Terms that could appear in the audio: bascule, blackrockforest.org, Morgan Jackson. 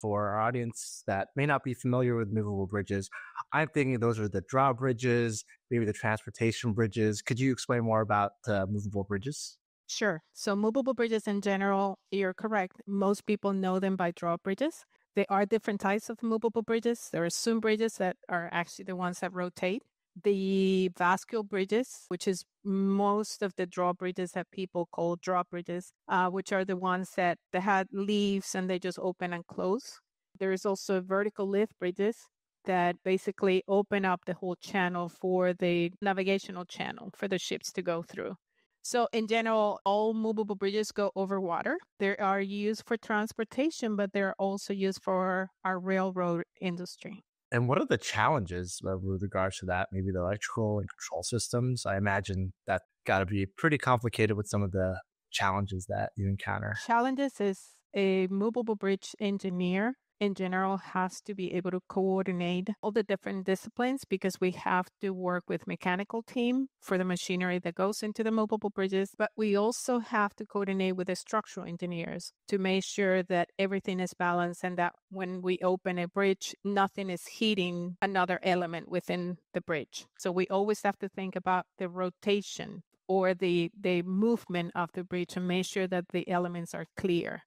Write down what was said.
for our audience that may not be familiar with movable bridges, I'm thinking those are the drawbridges, maybe the transportation bridges. Could you explain more about movable bridges? Sure. So movable bridges in general, you're correct. Most people know them by drawbridges. There are different types of movable bridges. There are swing bridges that are actually the ones that rotate. The bascule bridges, which is most of the drawbridges that people call drawbridges, which are the ones that had leaves and they just open and close. There is also vertical lift bridges that basically open up the whole channel for the navigational channel for the ships to go through. So in general, all movable bridges go over water. They are used for transportation, but they're also used for our railroad industry. And what are the challenges with regards to that? Maybe the electrical and control systems. I imagine that got to be pretty complicated with some of the challenges that you encounter. Challenges is a movable bridge engineer in general has to be able to coordinate all the different disciplines because we have to work with mechanical team for the machinery that goes into the movable bridges, but we also have to coordinate with the structural engineers to make sure that everything is balanced and that when we open a bridge, nothing is hitting another element within the bridge. So we always have to think about the rotation or the movement of the bridge and make sure that the elements are clear.